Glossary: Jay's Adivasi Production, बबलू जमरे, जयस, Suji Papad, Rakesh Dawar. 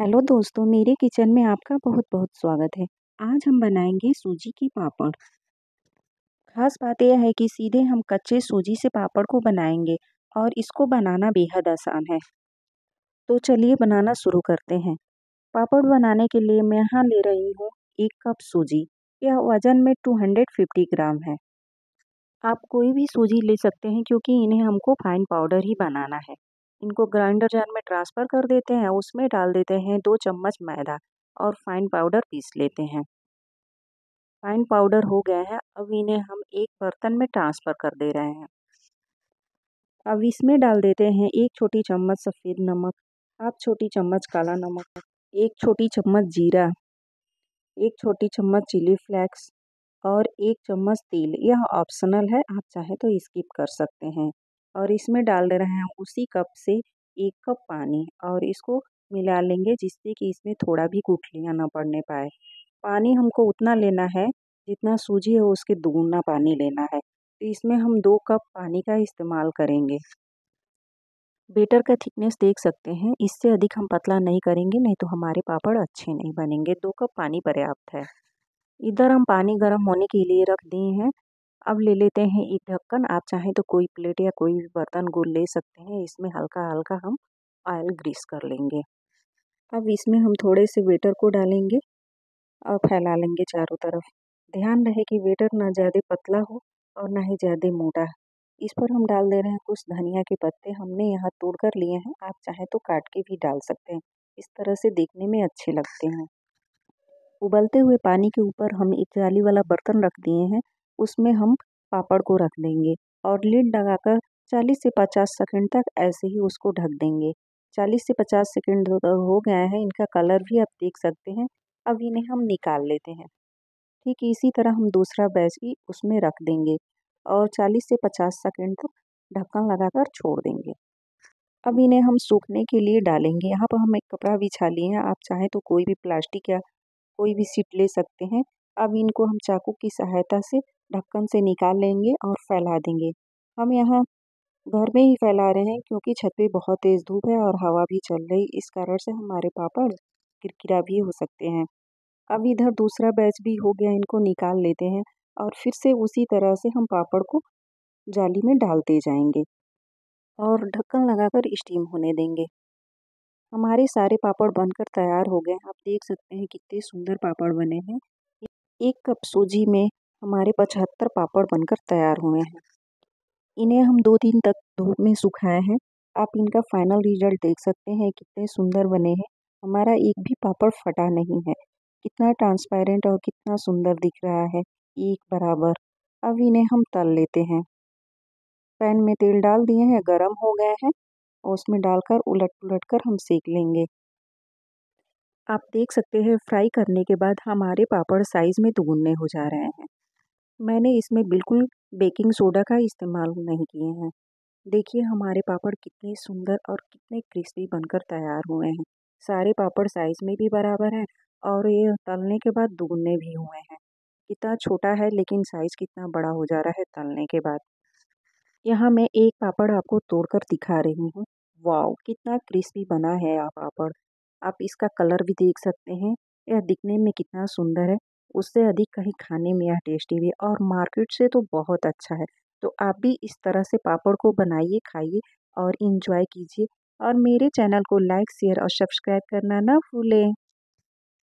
Hello दोस्तों, मेरे kitchen में आपका बहुत बहुत स्वागत है। आज हम बनाएंगे सूजी की पापड़। खास बात यह है कि सीधे हम कच्चे सूजी से पापड़ को बनाएंगे और इसको बनाना बेहद आसान है। तो चलिए बनाना शुरू करते हैं। पापड़ बनाने के लिए मैं यहाँ ले रही हूँ 1 कप सूजी। यह वज़न में 250 ग्राम है। आप कोई भी सूजी ले सकते हैं क्योंकि इन्हें हमको फाइन पाउडर ही बनाना है। इनको ग्राइंडर जार में ट्रांसफ़र कर देते हैं। उसमें डाल देते हैं 2 चम्मच मैदा और फाइन पाउडर पीस लेते हैं। फाइन पाउडर हो गया है। अब इन्हें हम एक बर्तन में ट्रांसफ़र कर दे रहे हैं। अब इसमें डाल देते हैं 1 छोटी चम्मच सफ़ेद नमक, 1/2 छोटी चम्मच काला नमक, 1 छोटी चम्मच जीरा, 1 छोटी चम्मच चिली फ्लेक्स और 1 चम्मच तेल। यह ऑप्शनल है, आप चाहे तो स्किप कर सकते हैं। और इसमें डाल दे रहे हैं उसी कप से 1 कप पानी और इसको मिला लेंगे, जिससे कि इसमें थोड़ा भी गुठलियाँ ना पड़ने पाए। पानी हमको उतना लेना है जितना सूजी है, उसके दोगुना पानी लेना है। तो इसमें हम 2 कप पानी का इस्तेमाल करेंगे। बेटर का थिकनेस देख सकते हैं, इससे अधिक हम पतला नहीं करेंगे, नहीं तो हमारे पापड़ अच्छे नहीं बनेंगे। 2 कप पानी पर्याप्त है। इधर हम पानी गर्म होने के लिए रख दिए हैं। अब ले लेते हैं एक ढक्कन। आप चाहें तो कोई प्लेट या कोई भी बर्तन को ले सकते हैं। इसमें हल्का हल्का हम ऑयल ग्रीस कर लेंगे। अब इसमें हम थोड़े से बेटर को डालेंगे और फैला लेंगे चारों तरफ। ध्यान रहे कि बेटर ना ज़्यादा पतला हो और ना ही ज़्यादा मोटा। इस पर हम डाल दे रहे हैं कुछ धनिया के पत्ते। हमने यहाँ तोड़ कर लिए हैं, आप चाहें तो काट के भी डाल सकते हैं। इस तरह से देखने में अच्छे लगते हैं। उबलते हुए पानी के ऊपर हम एक जाली वाला बर्तन रख दिए हैं, उसमें हम पापड़ को रख देंगे और लिड लगाकर 40 से 50 सेकंड तक ऐसे ही उसको ढक देंगे। 40 से 50 सेकंड हो गया है। इनका कलर भी आप देख सकते हैं। अब इन्हें हम निकाल लेते हैं। ठीक इसी तरह हम दूसरा बैच भी उसमें रख देंगे और 40 से 50 सेकंड तक ढक्कन लगाकर छोड़ देंगे। अब इन्हें हम सूखने के लिए डालेंगे। यहाँ पर हम एक कपड़ा बिछा लिए हैं, आप चाहें तो कोई भी प्लास्टिक या कोई भी सीट ले सकते हैं। अब इनको हम चाकू की सहायता से ढक्कन से निकाल लेंगे और फैला देंगे। हम यहाँ घर में ही फैला रहे हैं क्योंकि छत पे बहुत तेज़ धूप है और हवा भी चल रही, इस कारण से हमारे पापड़ किरकिरा भी हो सकते हैं। अब इधर दूसरा बैच भी हो गया, इनको निकाल लेते हैं और फिर से उसी तरह से हम पापड़ को जाली में डालते जाएंगे और ढक्कन लगाकर स्टीम होने देंगे। हमारे सारे पापड़ बनकर तैयार हो गए। आप देख सकते हैं कितने सुंदर पापड़ बने हैं। 1 कप सूजी में हमारे 75 पापड़ बनकर तैयार हुए हैं। इन्हें हम 2 दिन तक धूप में सुखाए हैं। आप इनका फाइनल रिजल्ट देख सकते हैं, कितने सुंदर बने हैं। हमारा एक भी पापड़ फटा नहीं है। कितना ट्रांसपेरेंट और कितना सुंदर दिख रहा है, एक बराबर। अब इन्हें हम तल लेते हैं। पैन में तेल डाल दिए हैं, गर्म हो गया है और उसमें डालकर उलट पुलट कर हम सेक लेंगे। आप देख सकते हैं फ्राई करने के बाद हमारे पापड़ साइज़ में दुगुने हो जा रहे हैं। मैंने इसमें बिल्कुल बेकिंग सोडा का इस्तेमाल नहीं किए हैं। देखिए हमारे पापड़ कितने सुंदर और कितने क्रिस्पी बनकर तैयार हुए हैं। सारे पापड़ साइज़ में भी बराबर हैं और ये तलने के बाद दुगुने भी हुए हैं। कितना छोटा है लेकिन साइज़ कितना बड़ा हो जा रहा है तलने के बाद। यहाँ मैं एक पापड़ आपको तोड़ कर दिखा रही हूँ। वाओ, कितना क्रिस्पी बना है यह पापड़। आप इसका कलर भी देख सकते हैं। यह दिखने में कितना सुंदर है, उससे अधिक कहीं खाने में यह टेस्टी भी है और मार्केट से तो बहुत अच्छा है। तो आप भी इस तरह से पापड़ को बनाइए, खाइए और इन्जॉय कीजिए। और मेरे चैनल को लाइक, शेयर और सब्सक्राइब करना ना भूलें।